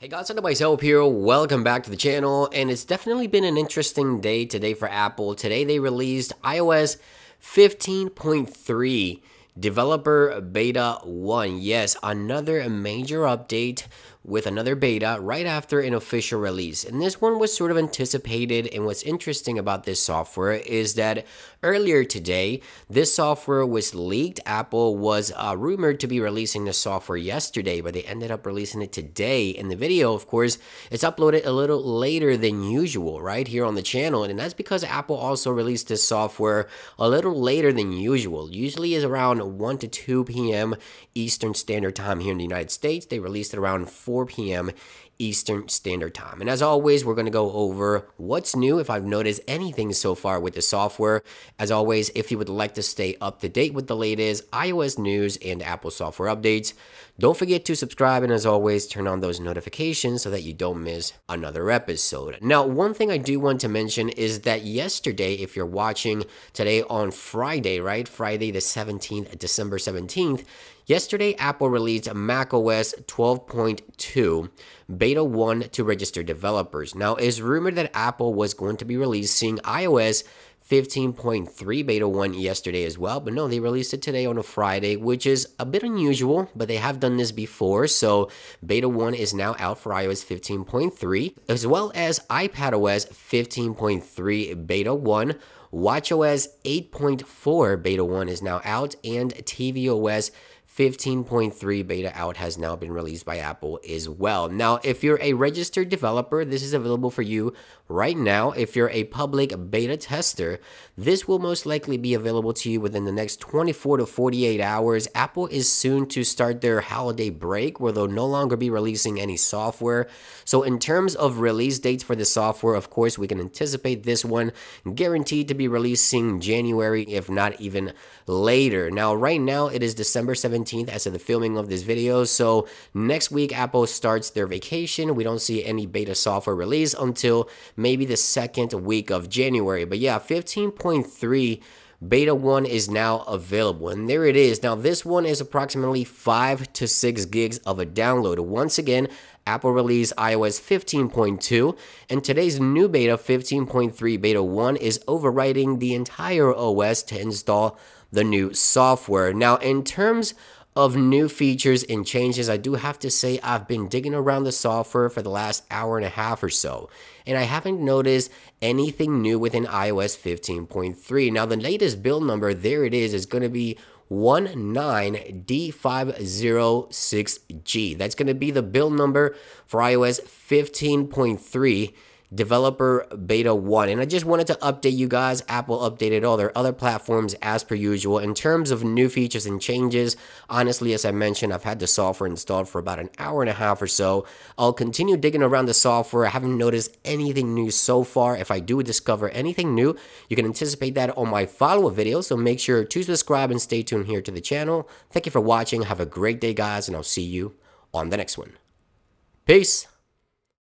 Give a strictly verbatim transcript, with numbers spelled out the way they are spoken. Hey guys, tvOS here, welcome back to the channel, and it's definitely been an interesting day today for Apple. Today they released iOS fifteen point three Developer Beta one. Yes, another major update with another beta right after an official release. And this one was sort of anticipated, and what's interesting about this software is that earlier today, this software was leaked. Apple was uh, rumored to be releasing the software yesterday, but they ended up releasing it today. And the video, of course, it's uploaded a little later than usual right here on the channel. And that's because Apple also released this software a little later than usual. Usually is around one to two P M Eastern Standard Time here in the United States. They released it around four P M Eastern Standard Time. And as always, we're going to go over what's new, if I've noticed anything so far with the software. As always, if you would like to stay up to date with the latest iOS news and Apple software updates, don't forget to subscribe, and as always, turn on those notifications so that you don't miss another episode. Now, one thing I do want to mention is that yesterday, if you're watching today on Friday, right? Friday the seventeenth, December seventeenth, yesterday, Apple released macOS twelve point two Beta one to registered developers. Now, it's rumored that Apple was going to be releasing iOS fifteen point three Beta one yesterday as well, but no, they released it today on a Friday, which is a bit unusual, but they have done this before. So Beta one is now out for iOS fifteen point three, as well as iPadOS fifteen point three Beta one. watchOS eight point four Beta one is now out, and tvOS fifteen point three Beta out has now been released by Apple as well. Now, if you're a registered developer, this is available for you right now. If you're a public beta tester, this will most likely be available to you within the next twenty-four to forty-eight hours. Apple is soon to start their holiday break, where they'll no longer be releasing any software. So in terms of release dates for the software, of course, we can anticipate this one guaranteed to be releasing January, if not even later. Now, right now, it is December seventeenth as of the filming of this video. So next week, Apple starts their vacation. We don't see any beta software release until maybe the second week of January. But yeah, fifteen point three Beta one is now available, and there it is. Now, this one is approximately five to six gigs of a download. Once again, Apple released iOS fifteen point two, and today's new beta, fifteen point three Beta one, is overriding the entire O S to install the new software. Now, in terms of new features and changes, I do have to say I've been digging around the software for the last hour and a half or so, and I haven't noticed anything new within iOS fifteen point three. Now, the latest build number, there it is, is going to be one nine D five oh six G. That's going to be the build number for iOS fifteen point three Developer Beta one. And I just wanted to update you guys. Apple updated all their other platforms as per usual. In terms of new features and changes, honestly, as I mentioned, I've had the software installed for about an hour and a half or so. I'll continue digging around the software. I haven't noticed anything new so far. If I do discover anything new, you can anticipate that on my follow-up video. So make sure to subscribe and stay tuned here to the channel. Thank you for watching. Have a great day, guys, and I'll see you on the next one. Peace.